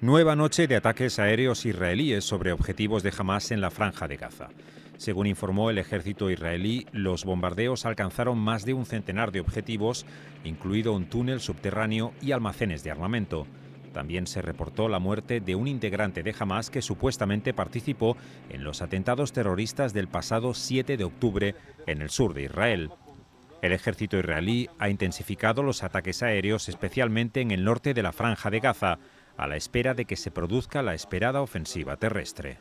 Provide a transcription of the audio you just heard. Nueva noche de ataques aéreos israelíes sobre objetivos de Hamás en la Franja de Gaza. Según informó el ejército israelí, los bombardeos alcanzaron más de un centenar de objetivos, incluido un túnel subterráneo y almacenes de armamento. También se reportó la muerte de un integrante de Hamás que supuestamente participó en los atentados terroristas del pasado 7 de octubre en el sur de Israel. El ejército israelí ha intensificado los ataques aéreos, especialmente en el norte de la Franja de Gaza, a la espera de que se produzca la esperada ofensiva terrestre.